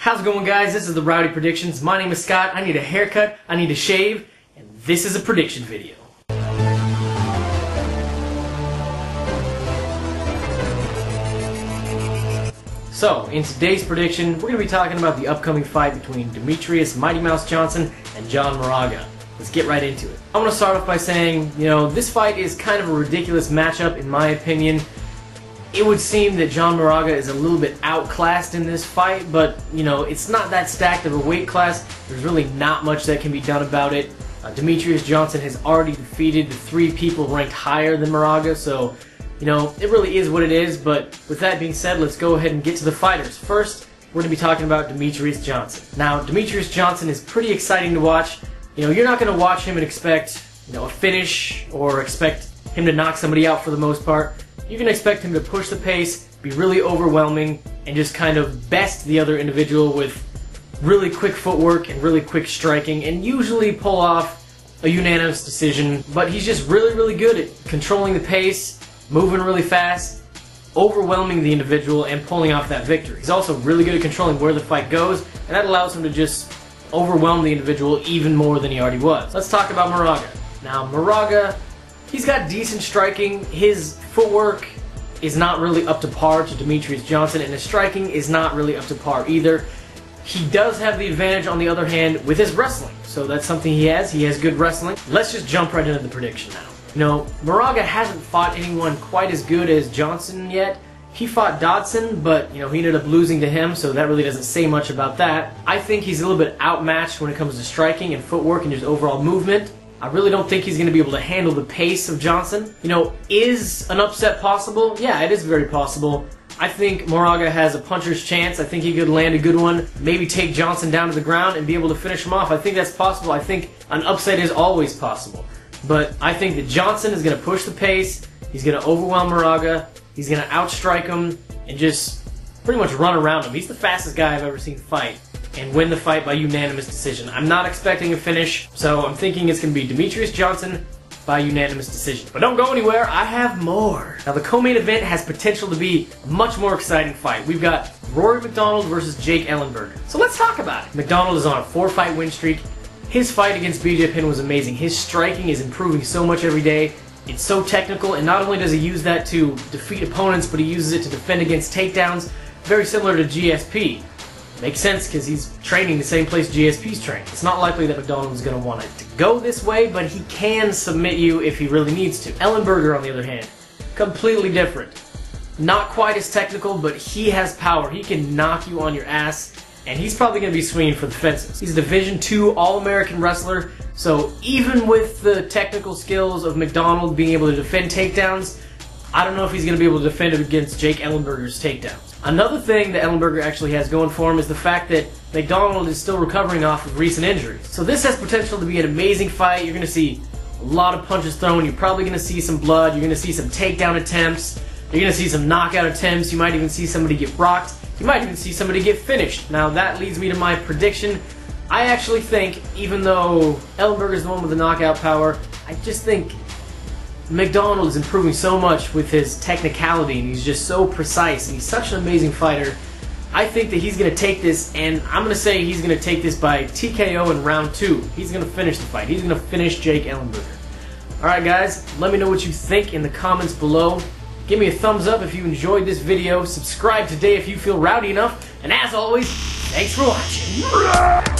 How's it going, guys? This is the Rowdy Predictions. My name is Scott. I need a haircut, I need a shave, and this is a prediction video. So, in today's prediction, we're going to be talking about the upcoming fight between Demetrius Mighty Mouse Johnson and John Moraga. Let's get right into it. I want to start off by saying, you know, this fight is kind of a ridiculous matchup in my opinion. It would seem that John Moraga is a little bit outclassed in this fight, but, you know, it's not that stacked of a weight class. There's really not much that can be done about it. Demetrius Johnson has already defeated the three people ranked higher than Moraga, so, you know, it really is what it is. But with that being said, let's go ahead and get to the fighters. First, we're going to be talking about Demetrius Johnson. Now, Demetrius Johnson is pretty exciting to watch. You know, you're not going to watch him and expect, you know, a finish or expect him to knock somebody out for the most part. You can expect him to push the pace, be really overwhelming, and just kind of best the other individual with really quick footwork and really quick striking, and usually pull off a unanimous decision. But he's just really, really good at controlling the pace, moving really fast, overwhelming the individual, and pulling off that victory. He's also really good at controlling where the fight goes, and that allows him to just overwhelm the individual even more than he already was. Let's talk about Moraga. Now, Moraga, he's got decent striking. His footwork is not really up to par to Demetrius Johnson, and his striking is not really up to par either. He does have the advantage, on the other hand, with his wrestling. So that's something he has. He has good wrestling. Let's just jump right into the prediction now. You know, Moraga hasn't fought anyone quite as good as Johnson yet. He fought Dodson, but, you know, he ended up losing to him, so that really doesn't say much about that. I think he's a little bit outmatched when it comes to striking and footwork and just overall movement. I really don't think he's going to be able to handle the pace of Johnson. You know, is an upset possible? Yeah, it is very possible. I think Moraga has a puncher's chance. I think he could land a good one, maybe take Johnson down to the ground and be able to finish him off. I think that's possible. I think an upset is always possible. But I think that Johnson is going to push the pace. He's going to overwhelm Moraga. He's going to outstrike him and just pretty much run around him. He's the fastest guy I've ever seen fight and win the fight by unanimous decision. I'm not expecting a finish, so I'm thinking it's going to be Demetrius Johnson by unanimous decision. But don't go anywhere, I have more. Now, the co-main event has potential to be a much more exciting fight. We've got Rory MacDonald versus Jake Ellenberger. So let's talk about it. MacDonald is on a 4-fight win streak. His fight against BJ Penn was amazing. His striking is improving so much every day. It's so technical, and not only does he use that to defeat opponents, but he uses it to defend against takedowns, very similar to GSP. Makes sense because he's training the same place GSP's trained. It's not likely that MacDonald is going to want it to go this way, but he can submit you if he really needs to. Ellenberger, on the other hand, completely different. Not quite as technical, but he has power. He can knock you on your ass, and he's probably going to be swinging for the fences. He's a Division II All-American wrestler, so even with the technical skills of MacDonald being able to defend takedowns, I don't know if he's going to be able to defend him against Jake Ellenberger's takedowns. Another thing that Ellenberger actually has going for him is the fact that MacDonald is still recovering off of recent injuries. So this has potential to be an amazing fight. You're going to see a lot of punches thrown. You're probably going to see some blood. You're going to see some takedown attempts. You're going to see some knockout attempts. You might even see somebody get rocked. You might even see somebody get finished. Now that leads me to my prediction. I actually think, even though Ellenberger is the one with the knockout power, I just think MacDonald is improving so much with his technicality, and he's just so precise, and he's such an amazing fighter. I think that he's going to take this, and I'm going to say he's going to take this by TKO in round 2. He's going to finish the fight. He's going to finish Jake Ellenberger. Alright guys, let me know what you think in the comments below. Give me a thumbs up if you enjoyed this video. Subscribe today if you feel rowdy enough. And as always, thanks for watching.